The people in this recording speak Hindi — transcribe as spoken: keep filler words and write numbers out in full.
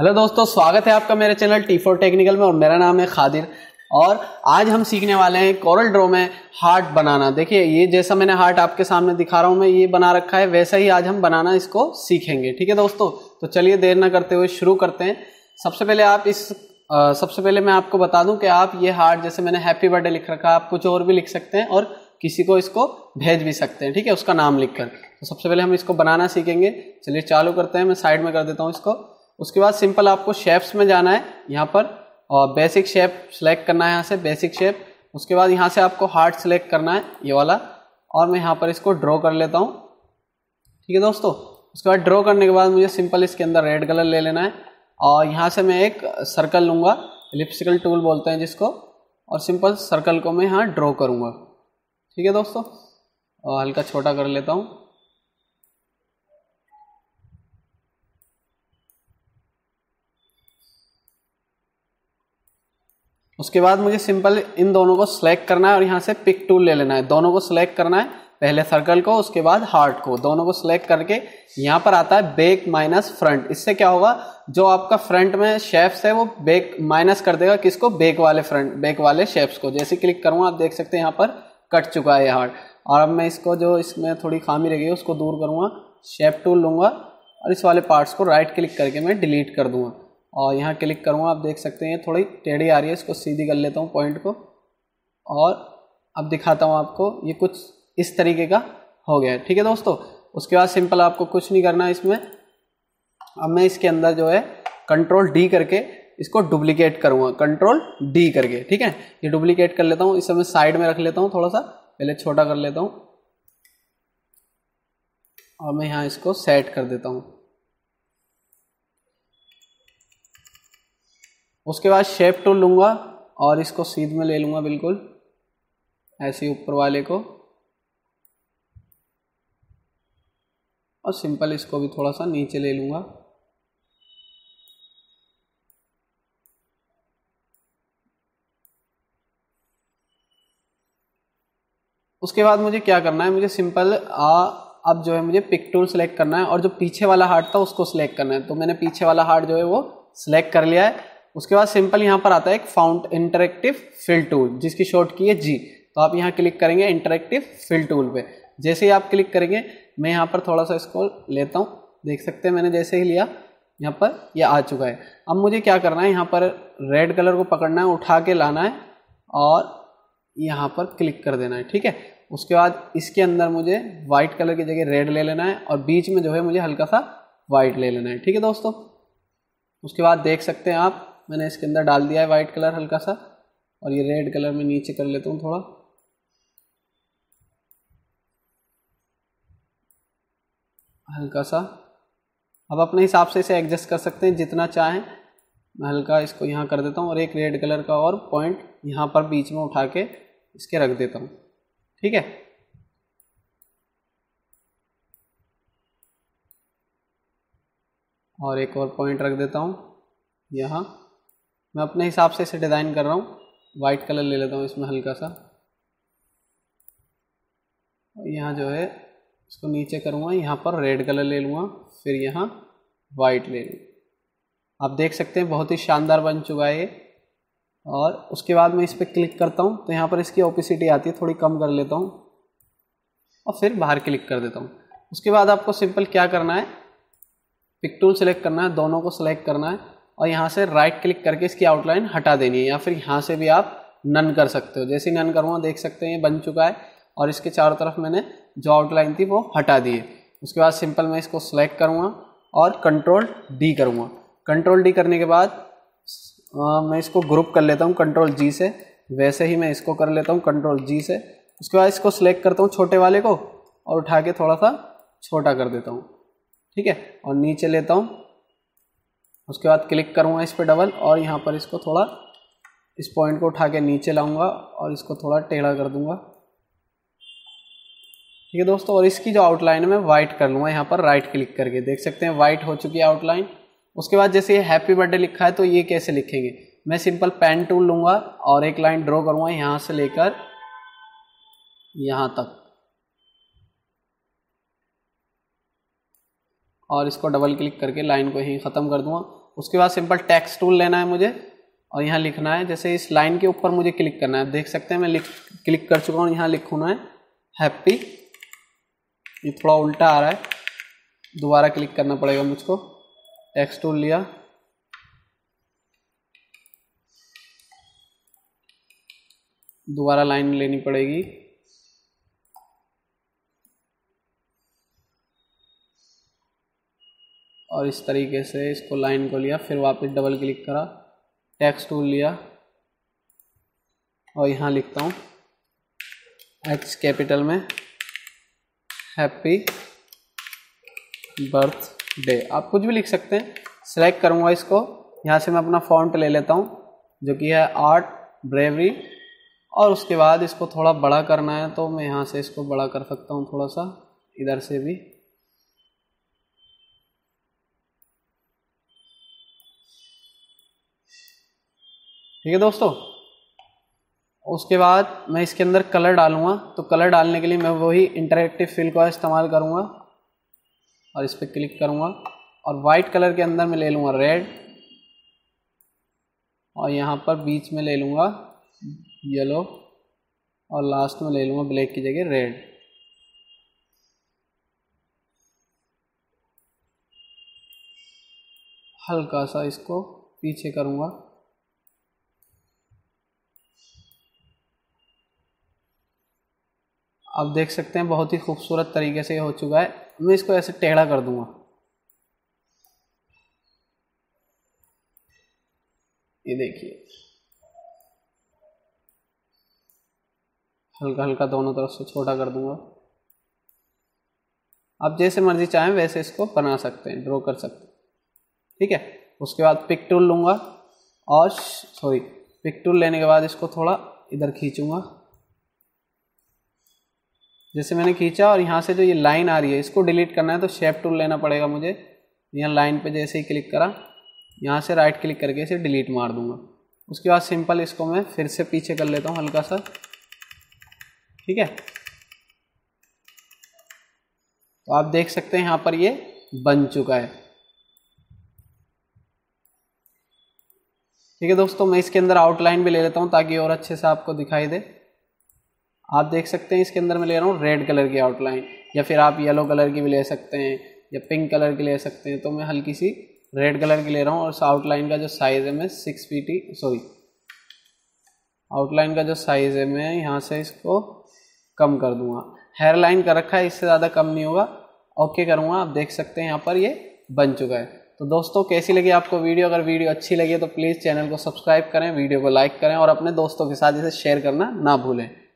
हेलो दोस्तों, स्वागत है आपका मेरे चैनल टी फोर टेक्निकल में और मेरा नाम है खादिर। और आज हम सीखने वाले हैं कोरल ड्रॉ में हार्ट बनाना। देखिए ये जैसा मैंने हार्ट आपके सामने दिखा रहा हूँ, मैं ये बना रखा है, वैसा ही आज हम बनाना इसको सीखेंगे। ठीक है दोस्तों, तो चलिए देर ना करते हुए शुरू करते हैं। सबसे पहले आप इस आ, सबसे पहले मैं आपको बता दूँ कि आप ये हार्ट, जैसे मैंने हैप्पी बर्थडे लिख रखा है, आप कुछ और भी लिख सकते हैं और किसी को इसको भेज भी सकते हैं। ठीक है, उसका नाम लिख कर। तो सबसे पहले हम इसको बनाना सीखेंगे। चलिए चालू करते हैं, मैं साइड में कर देता हूँ इसको। उसके बाद सिंपल आपको शेप्स में जाना है यहाँ पर, और बेसिक शेप सेलेक्ट करना है यहाँ से, बेसिक शेप। उसके बाद यहाँ से आपको हार्ट सेलेक्ट करना है, ये वाला, और मैं यहाँ पर इसको ड्रॉ कर लेता हूँ। ठीक है दोस्तों, उसके बाद ड्रॉ करने के बाद मुझे सिंपल इसके अंदर रेड कलर ले लेना है और यहाँ से मैं एक सर्कल लूँगा, एलिप्टिकल टूल बोलते हैं जिसको, और सिंपल सर्कल को मैं यहाँ ड्रॉ करूँगा। ठीक है दोस्तों, और हल्का छोटा कर लेता हूँ। उसके बाद मुझे सिंपल इन दोनों को सिलेक्ट करना है और यहाँ से पिक टूल ले लेना है। दोनों को सिलेक्ट करना है, पहले सर्कल को उसके बाद हार्ट को, दोनों को सिलेक्ट करके यहाँ पर आता है बैक माइनस फ्रंट। इससे क्या होगा, जो आपका फ्रंट में शेप्स है वो बैक माइनस कर देगा। किसको? बैक वाले फ्रंट, बैक वाले शेप्स को। जैसे क्लिक करूँगा आप देख सकते हैं यहाँ पर कट चुका है हार्ट। और अब मैं इसको, जो इसमें थोड़ी खामी रह गई उसको दूर करूँगा, शेप टूल लूँगा और इस वाले पार्ट्स को राइट क्लिक करके मैं डिलीट कर दूँगा। और यहाँ क्लिक करूँगा, आप देख सकते हैं थोड़ी टेढ़ी आ रही है, इसको सीधी कर लेता हूँ पॉइंट को। और अब दिखाता हूँ आपको, ये कुछ इस तरीके का हो गया है। ठीक है दोस्तों, उसके बाद सिंपल आपको कुछ नहीं करना है इसमें। अब मैं इसके अंदर जो है कंट्रोल डी करके इसको डुप्लीकेट करूँगा, कंट्रोल डी करके। ठीक है, ये डुप्लीकेट कर लेता हूँ, इसे मैं साइड में रख लेता हूँ, थोड़ा सा पहले छोटा कर लेता हूँ और मैं यहाँ इसको सेट कर देता हूँ। उसके बाद शेप टूल लूँगा और इसको सीध में ले लूँगा, बिल्कुल ऐसे ही ऊपर वाले को, और सिंपल इसको भी थोड़ा सा नीचे ले लूँगा। उसके बाद मुझे क्या करना है, मुझे सिंपल आ अब जो है मुझे पिक टूल सेलेक्ट करना है और जो पीछे वाला हार्ट था उसको सेलेक्ट करना है। तो मैंने पीछे वाला हार्ट जो है वो सिलेक्ट कर लिया है। उसके बाद सिंपल यहाँ पर आता है एक फाउंट इंटरेक्टिव फिल टूल, जिसकी शॉर्ट की है जी। तो आप यहाँ क्लिक करेंगे इंटरेक्टिव फिल टूल पे। जैसे ही आप क्लिक करेंगे, मैं यहाँ पर थोड़ा सा इसको लेता हूँ, देख सकते हैं मैंने जैसे ही लिया यहाँ पर ये यह आ चुका है। अब मुझे क्या करना है, यहाँ पर रेड कलर को पकड़ना है, उठा के लाना है और यहाँ पर क्लिक कर देना है। ठीक है, उसके बाद इसके अंदर मुझे वाइट कलर की जगह रेड ले लेना है और बीच में जो है मुझे हल्का सा वाइट ले लेना है। ठीक है दोस्तों, उसके बाद देख सकते हैं आप, मैंने इसके अंदर डाल दिया है वाइट कलर हल्का सा, और ये रेड कलर में नीचे कर लेता हूँ थोड़ा। हल्का सा अब अपने हिसाब से इसे एडजस्ट कर सकते हैं जितना चाहें। मैं हल्का इसको यहाँ कर देता हूँ और एक रेड कलर का और पॉइंट यहाँ पर बीच में उठा के इसके रख देता हूँ। ठीक है, और एक और पॉइंट रख देता हूँ यहाँ। मैं अपने हिसाब से इसे डिज़ाइन कर रहा हूँ, वाइट कलर ले लेता हूँ इसमें हल्का सा, और यहाँ जो है इसको नीचे करूँगा, यहाँ पर रेड कलर ले लूँगा, फिर यहाँ वाइट ले लूँगा। आप देख सकते हैं बहुत ही शानदार बन चुका है ये। और उसके बाद मैं इस पर क्लिक करता हूँ तो यहाँ पर इसकी ओपेसिटी आती है, थोड़ी कम कर लेता हूँ और फिर बाहर क्लिक कर देता हूँ। उसके बाद आपको सिंपल क्या करना है, पिक टूल सेलेक्ट करना है, दोनों को सेलेक्ट करना है और यहाँ से राइट क्लिक करके इसकी आउटलाइन हटा देनी है, या फिर यहाँ से भी आप नन कर सकते हो। जैसे ही नन करूँगा देख सकते हैं ये बन चुका है और इसके चारों तरफ मैंने जो आउटलाइन थी वो हटा दी है। उसके बाद सिंपल मैं इसको सेलेक्ट करूँगा और कंट्रोल डी करूँगा। कंट्रोल डी करने के बाद आ, मैं इसको ग्रुप कर लेता हूँ कंट्रोल जी से, वैसे ही मैं इसको कर लेता हूँ कंट्रोल जी से। उसके बाद इसको सेलेक्ट करता हूँ छोटे वाले को और उठा के थोड़ा सा छोटा कर देता हूँ। ठीक है, और नीचे लेता हूँ। उसके बाद क्लिक करूँगा इस पर डबल और यहाँ पर इसको थोड़ा, इस पॉइंट को उठा के नीचे लाऊँगा और इसको थोड़ा टेढ़ा कर दूँगा। ठीक है दोस्तों, और इसकी जो आउटलाइन है मैं वाइट कर लूँगा यहाँ पर राइट क्लिक करके, देख सकते हैं वाइट हो चुकी है आउटलाइन। उसके बाद जैसे ये हैप्पी बर्थडे लिखा है तो ये कैसे लिखेंगे, मैं सिंपल पेन टूल लूँगा और एक लाइन ड्रॉ करूँगा यहाँ से लेकर यहाँ तक, और इसको डबल क्लिक करके लाइन को यहीं ख़त्म कर दूँगा। उसके बाद सिंपल टेक्स्ट टूल लेना है मुझे और यहाँ लिखना है, जैसे इस लाइन के ऊपर मुझे क्लिक करना है, देख सकते हैं मैं लिख क्लिक कर चुका हूँ। यहाँ लिखना है हैप्पी, ये थोड़ा उल्टा आ रहा है, दोबारा क्लिक करना पड़ेगा मुझको। टेक्स्ट टूल लिया, दोबारा लाइन लेनी पड़ेगी, और इस तरीके से इसको लाइन को लिया, फिर वापस डबल क्लिक करा, टेक्स्ट टूल लिया और यहाँ लिखता हूँ एच कैपिटल में हैप्पी बर्थडे। आप कुछ भी लिख सकते हैं। सिलेक्ट करूँगा इसको, यहाँ से मैं अपना फॉन्ट ले लेता हूँ जो कि है आर्ट ब्रेवरी, और उसके बाद इसको थोड़ा बड़ा करना है तो मैं यहाँ से इसको बड़ा कर सकता हूँ थोड़ा सा, इधर से भी। ठीक है दोस्तों, उसके बाद मैं इसके अंदर कलर डालूंगा, तो कलर डालने के लिए मैं वही इंटरैक्टिव फिल का इस्तेमाल करूंगा और इस पर क्लिक करूंगा, और वाइट कलर के अंदर मैं ले लूँगा रेड, और यहाँ पर बीच में ले लूँगा येलो, और लास्ट में ले लूँगा ब्लैक की जगह रेड। हल्का सा इसको पीछे करूँगा, आप देख सकते हैं बहुत ही खूबसूरत तरीके से हो चुका है। मैं इसको ऐसे टेढ़ा कर दूंगा, ये देखिए हल्का हल्का दोनों तरफ से छोटा कर दूंगा। आप जैसे मर्जी चाहें वैसे इसको बना सकते हैं, ड्रॉ कर सकते हैं। ठीक है, उसके बाद पिक टूल लूँगा, और सॉरी पिक टूल लेने के बाद इसको थोड़ा इधर खींचूंगा, जैसे मैंने खींचा, और यहाँ से जो ये लाइन आ रही है इसको डिलीट करना है, तो शेप टूल लेना पड़ेगा मुझे। यहाँ लाइन पे जैसे ही क्लिक करा, यहाँ से राइट क्लिक करके इसे डिलीट मार दूंगा। उसके बाद सिंपल इसको मैं फिर से पीछे कर लेता हूँ हल्का सा। ठीक है, तो आप देख सकते हैं यहाँ पर ये बन चुका है। ठीक है दोस्तों, मैं इसके अंदर आउटलाइन भी ले लेता हूँ ताकि और अच्छे से आपको दिखाई दे। आप देख सकते हैं इसके अंदर मैं ले रहा हूँ रेड कलर की आउटलाइन, या फिर आप येलो कलर की भी ले सकते हैं या पिंक कलर की ले सकते हैं। तो मैं हल्की सी रेड कलर की ले रहा हूँ, और उस आउटलाइन का जो साइज़ है मैं six P T sorry outline का जो साइज़ है मैं यहाँ से इसको कम कर दूंगा। हेयर लाइन कर रखा है, इससे ज़्यादा कम नहीं होगा। ओके करूँगा, आप देख सकते हैं यहाँ पर ये बन चुका है। तो दोस्तों कैसी लगी आपको वीडियो? अगर वीडियो अच्छी लगी तो प्लीज़ चैनल को सब्सक्राइब करें, वीडियो को लाइक करें, और अपने दोस्तों के साथ इसे शेयर करना ना भूलें।